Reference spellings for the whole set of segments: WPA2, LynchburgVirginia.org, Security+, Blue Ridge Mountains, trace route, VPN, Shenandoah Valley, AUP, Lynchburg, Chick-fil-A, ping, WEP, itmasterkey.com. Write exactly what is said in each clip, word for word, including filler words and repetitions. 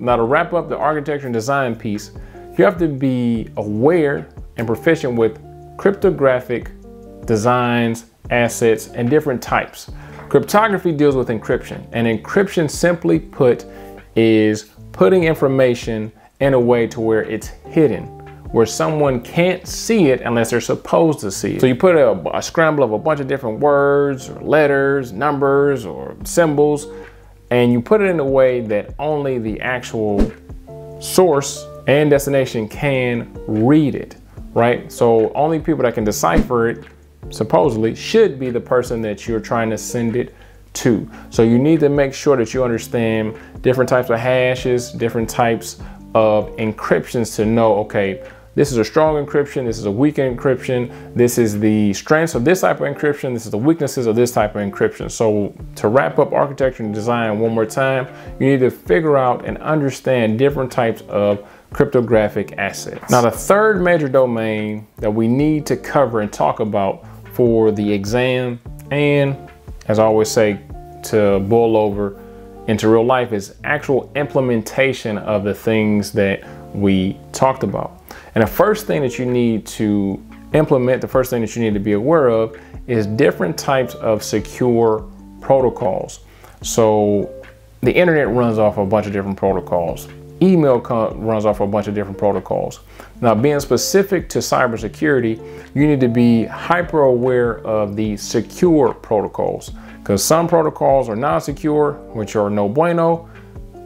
Now to wrap up the architecture and design piece, you have to be aware and proficient with cryptographic designs, assets, and different types. Cryptography deals with encryption, and encryption, simply put, is putting information in a way to where it's hidden, where someone can't see it unless they're supposed to see it. So you put a, a scramble of a bunch of different words or letters, numbers or symbols, and you put it in a way that only the actual source and destination can read it, right? So only people that can decipher it, supposedly, should be the person that you're trying to send it to. So you need to make sure that you understand different types of hashes, different types of encryptions to know, okay, this is a strong encryption, this is a weak encryption, this is the strengths of this type of encryption, this is the weaknesses of this type of encryption. So to wrap up architecture and design one more time, you need to figure out and understand different types of cryptographic assets. Now, the third major domain that we need to cover and talk about for the exam, and as I always say, to boil over into real life, is actual implementation of the things that we talked about. And the first thing that you need to implement, the first thing that you need to be aware of, is different types of secure protocols. So the internet runs off a bunch of different protocols. Email runs off a bunch of different protocols. Now, being specific to cybersecurity, you need to be hyper aware of the secure protocols, because some protocols are non-secure, which are no bueno.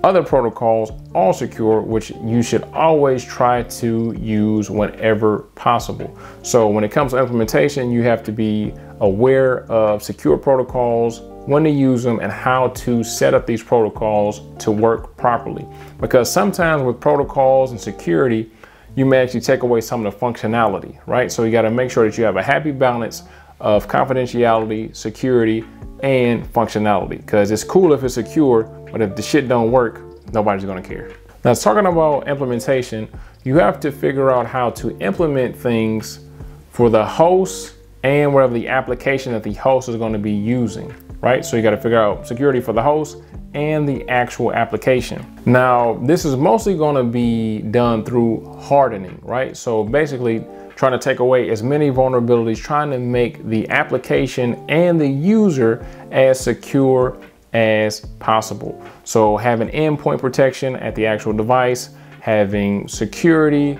Other protocols all secure, which you should always try to use whenever possible. So when it comes to implementation, you have to be aware of secure protocols, when to use them, and how to set up these protocols to work properly. Because sometimes with protocols and security, you may actually take away some of the functionality, right? So you gotta make sure that you have a happy balance of confidentiality, security, and functionality. Because it's cool if it's secure, but if the shit don't work, nobody's gonna care. Now, talking about implementation, you have to figure out how to implement things for the host and whatever the application that the host is gonna be using, right? So you gotta figure out security for the host and the actual application. Now, this is mostly gonna be done through hardening, right? So basically, trying to take away as many vulnerabilities, trying to make the application and the user as secure as possible. So having endpoint protection at the actual device, having security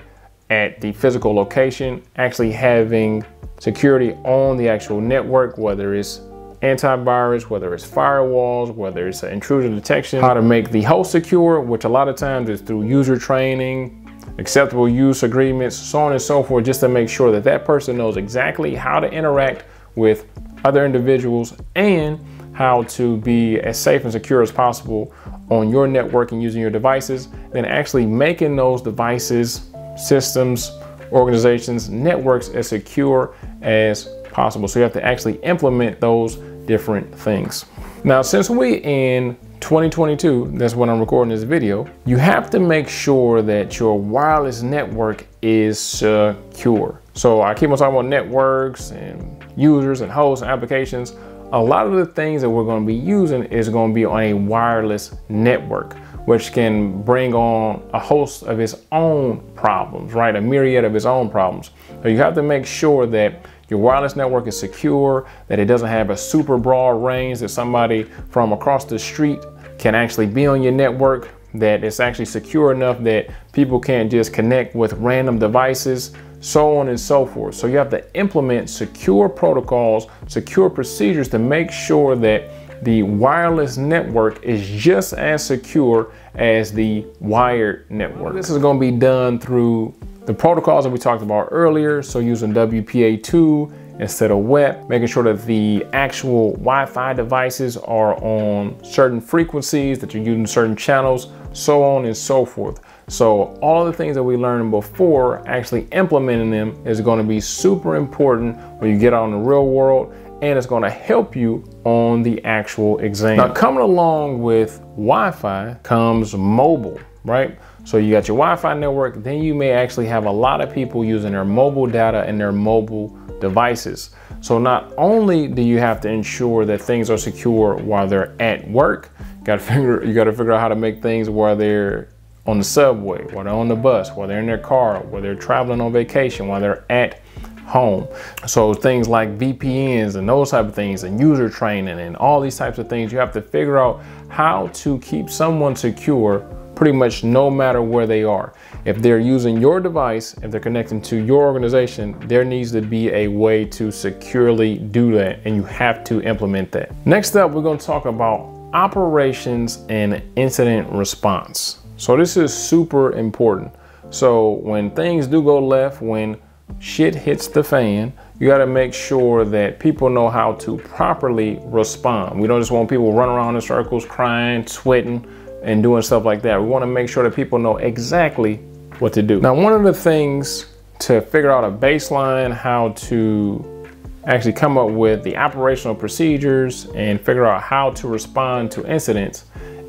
at the physical location, actually having security on the actual network, whether it's antivirus, whether it's firewalls, whether it's intrusion detection, how to make the host secure, which a lot of times is through user training, acceptable use agreements, so on and so forth, just to make sure that that person knows exactly how to interact with other individuals and how to be as safe and secure as possible on your network and using your devices, then actually making those devices, systems, organizations, networks as secure as possible. So you have to actually implement those different things. Now, since we in twenty twenty-two, that's when I'm recording this video, you have to make sure that your wireless network is secure. So I keep on talking about networks and users and hosts and applications. A lot of the things that we're going to be using is going to be on a wireless network, which can bring on a host of its own problems, right? A myriad of its own problems. So you have to make sure that your wireless network is secure, that it doesn't have a super broad range, that somebody from across the street can actually be on your network, that it's actually secure enough that people can't just connect with random devices, so on and so forth. So you have to implement secure protocols, secure procedures to make sure that the wireless network is just as secure as the wired network. This is going to be done through the protocols that we talked about earlier. So using W P A two instead of W E P, making sure that the actual Wi-Fi devices are on certain frequencies, that you're using certain channels, so on and so forth. So all the things that we learned before, actually implementing them is going to be super important when you get out in the real world, and it's going to help you on the actual exam. Now, coming along with Wi-Fi comes mobile, right? So you got your Wi-Fi network, then you may actually have a lot of people using their mobile data and their mobile devices. So not only do you have to ensure that things are secure while they're at work, you gotta figure, you gotta figure out how to make things while they're on the subway, while they're on the bus, while they're in their car, while they're traveling on vacation, while they're at home. So things like V P Ns and those type of things, and user training and all these types of things, you have to figure out how to keep someone secure pretty much no matter where they are. If they're using your device, if they're connecting to your organization, there needs to be a way to securely do that, and you have to implement that. Next up, we're going to talk about operations and incident response. So this is super important. So when things do go left, when shit hits the fan, you got to make sure that people know how to properly respond. We don't just want people running around in circles, crying, sweating, and doing stuff like that. We want to make sure that people know exactly what to do. Now, one of the things to figure out a baseline, how to actually come up with the operational procedures and figure out how to respond to incidents,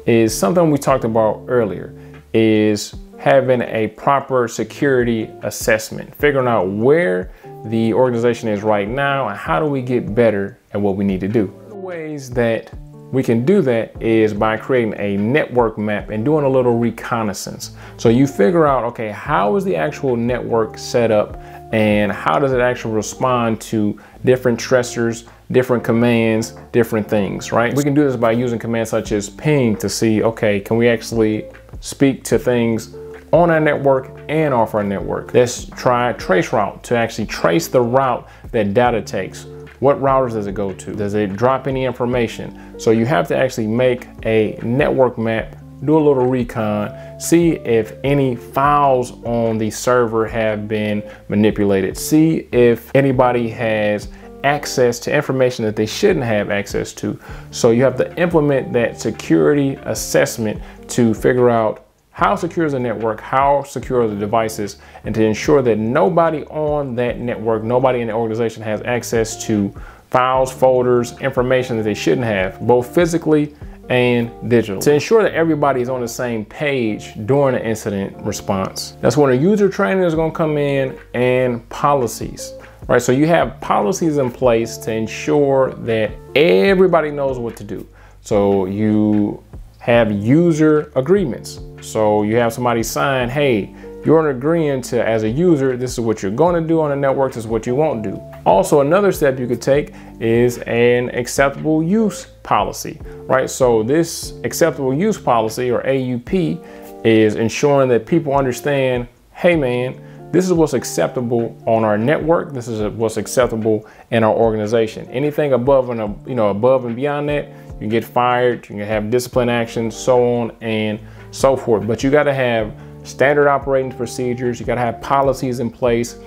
is something we talked about earlier, is having a proper security assessment, figuring out where the organization is right now and how do we get better at what we need to do. The ways that we can do that is by creating a network map and doing a little reconnaissance. So you figure out, okay, how is the actual network set up and how does it actually respond to different stressors, different commands, different things, right? We can do this by using commands such as ping to see, okay, can we actually speak to things on our network and off our network? Let's try trace route to actually trace the route that data takes. What routers does it go to? Does it drop any information? So you have to actually make a network map, do a little recon, see if any files on the server have been manipulated, see if anybody has access to information that they shouldn't have access to. So you have to implement that security assessment to figure out how secure is the network, how secure are the devices, and to ensure that nobody on that network, nobody in the organization has access to files, folders, information that they shouldn't have, both physically and digital. To ensure that everybody is on the same page during the incident response, that's when a user training is going to come in, and policies, right? So you have policies in place to ensure that everybody knows what to do. So you have user agreements. So you have somebody sign, hey, you're agreeing to, as a user, this is what you're going to do on the network, this is what you won't do. Also, another step you could take is an acceptable use policy, right? So this acceptable use policy, or A U P, is ensuring that people understand, hey man, this is what's acceptable on our network, this is what's acceptable in our organization. Anything above and you know above and beyond that, you can get fired, you can have discipline actions, so on and so forth. But you got to have standard operating procedures, you got to have policies in place,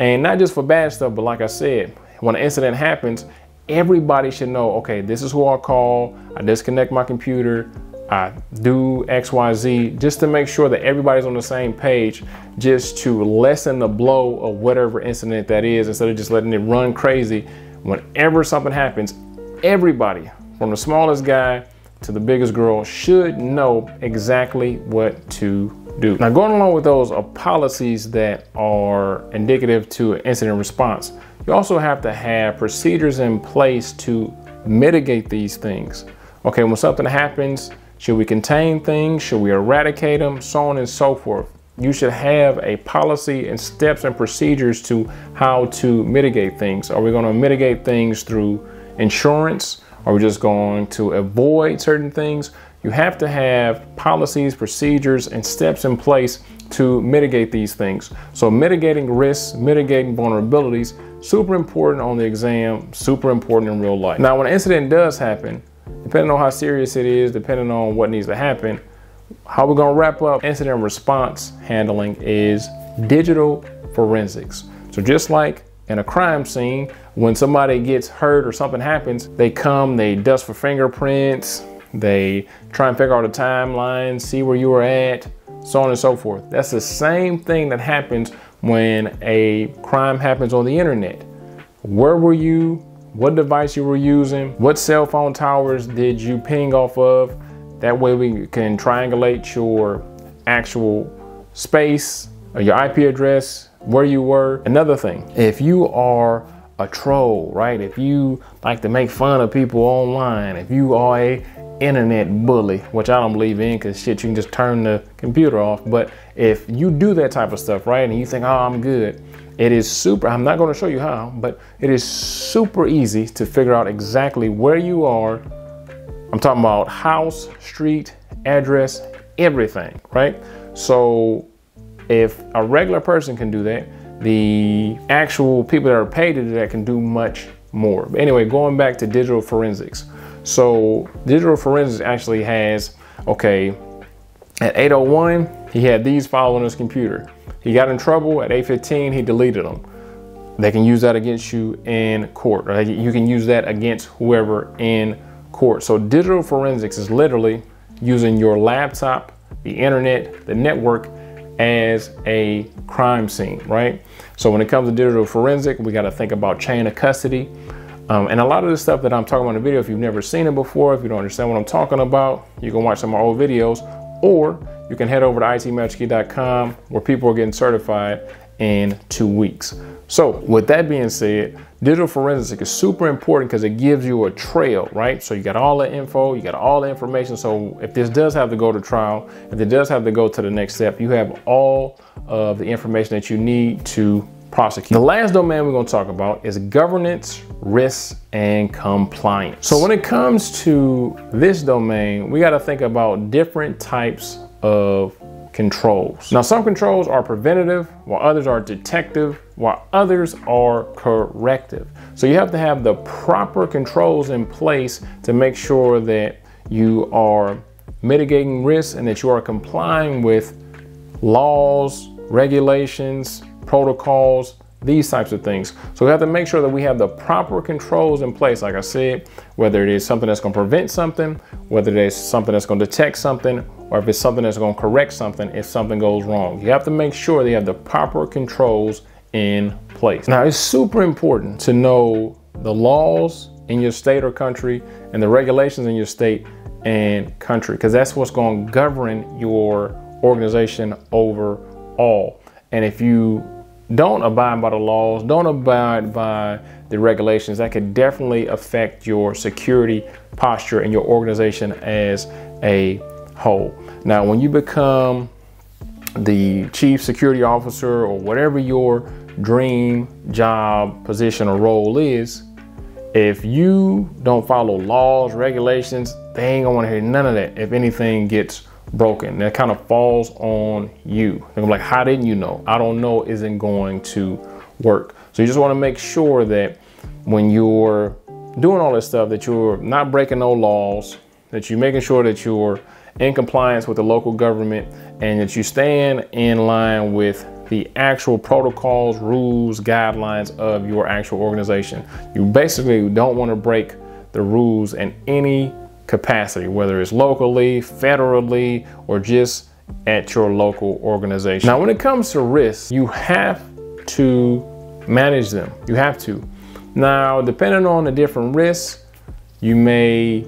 and not just for bad stuff, but like I said, when an incident happens, everybody should know, okay, this is who I call, I disconnect my computer, I do X Y Z, just to make sure that everybody's on the same page, just to lessen the blow of whatever incident that is, instead of just letting it run crazy. Whenever something happens, everybody, from the smallest guy to the biggest girl, should know exactly what to do. Now, going along with those are policies that are indicative to an incident response. You also have to have procedures in place to mitigate these things. Okay, when something happens, should we contain things? Should we eradicate them? So on and so forth. You should have a policy and steps and procedures to how to mitigate things. Are we going to mitigate things through insurance? Are we just going to avoid certain things? You have to have policies, procedures, and steps in place to mitigate these things. So mitigating risks, mitigating vulnerabilities, super important on the exam, super important in real life. Now, when an incident does happen, depending on how serious it is, depending on what needs to happen, how we're going to wrap up incident response handling is digital forensics. So just like in a crime scene, when somebody gets hurt or something happens, they come, they dust for fingerprints, they try and figure out a timeline, see where you were at, so on and so forth. That's the same thing that happens when a crime happens on the internet. Where were you? What device you were using? What cell phone towers did you ping off of? That way we can triangulate your actual space, or your I P address, where you were. Another thing, if you are a troll, right? If you like to make fun of people online, if you are a internet bully, which I don't believe in, because shit, you can just turn the computer off. But if you do that type of stuff, right, and you think, oh, I'm good, it is super, I'm not going to show you how, but it is super easy to figure out exactly where you are. I'm talking about house, street, address, everything, right? So if a regular person can do that, the actual people that are paid to do that can do much more. But anyway, going back to digital forensics. So digital forensics actually has, okay, at eight oh one, he had these files on his computer. He got in trouble at eight fifteen, he deleted them. They can use that against you in court, or you can use that against whoever in court. So digital forensics is literally using your laptop, the internet, the network as a crime scene, right? So when it comes to digital forensic, we got to think about chain of custody. Um, and a lot of the stuff that I'm talking about in the video, if you've never seen it before, if you don't understand what I'm talking about, you can watch some of my old videos, or you can head over to it master key dot com, where people are getting certified in two weeks. So with that being said, digital forensic is super important because it gives you a trail, right? So you got all the info, you got all the information. So if this does have to go to trial, if it does have to go to the next step, you have all of the information that you need to prosecute. The last domain we're going to talk about is governance, risk, and compliance. So when it comes to this domain, we got to think about different types of controls. Now, some controls are preventative, while others are detective, while others are corrective. So you have to have the proper controls in place to make sure that you are mitigating risks and that you are complying with laws, regulations, protocols, these types of things. So we have to make sure that we have the proper controls in place, like I said, whether it is something that's going to prevent something, whether it is something that's going to detect something, or if it's something that's going to correct something if something goes wrong. You have to make sure they have the proper controls in place. Now, it's super important to know the laws in your state or country and the regulations in your state and country, because that's what's going to govern your organization overall. And if you don't abide by the laws, don't abide by the regulations, that could definitely affect your security posture and your organization as a whole. Now, when you become the chief security officer or whatever your dream job, position, or role is, if you don't follow laws, regulations, they ain't gonna wanna hear none of that. If anything gets broken, that kind of falls on you. They're gonna be like, how didn't you know? I don't know isn't going to work. So you just wanna make sure that when you're doing all this stuff, that you're not breaking no laws, that you're making sure that you're in compliance with the local government, and that you stand in line with the actual protocols, rules, guidelines of your actual organization. You basically don't want to break the rules in any capacity, whether it's locally, federally, or just at your local organization. Now, when it comes to risks, you have to manage them. You have to. Now, depending on the different risks, you may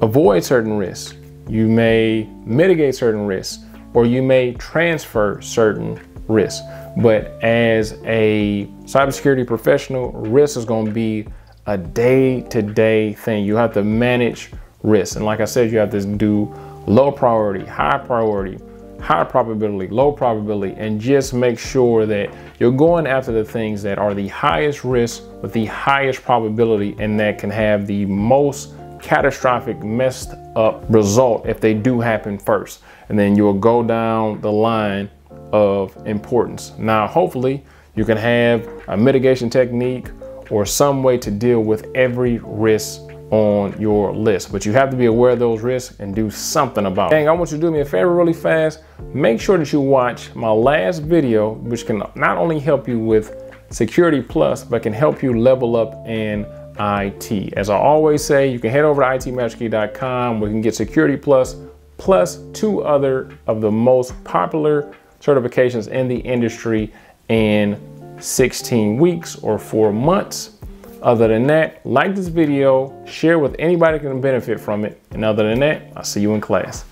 avoid certain risks, you may mitigate certain risks, or you may transfer certain risks. But as a cybersecurity professional, risk is going to be a day-to-day thing. You have to manage risk. And like I said, you have to do low priority, high priority, high probability, low probability, and just make sure that you're going after the things that are the highest risk with the highest probability, and that can have the most catastrophic messed up result if they do happen first. And then you'll go down the line of importance. Now, hopefully you can have a mitigation technique or some way to deal with every risk on your list, but you have to be aware of those risks and do something about it. Dang, I want you to do me a favor really fast. Make sure that you watch my last video, which can not only help you with Security Plus, but can help you level up in I T. As I always say, you can head over to it master key dot com, where you can get Security Plus, plus two other of the most popular certifications in the industry in sixteen weeks or four months. Other than that, like this video, share with anybody who can benefit from it. And other than that, I'll see you in class.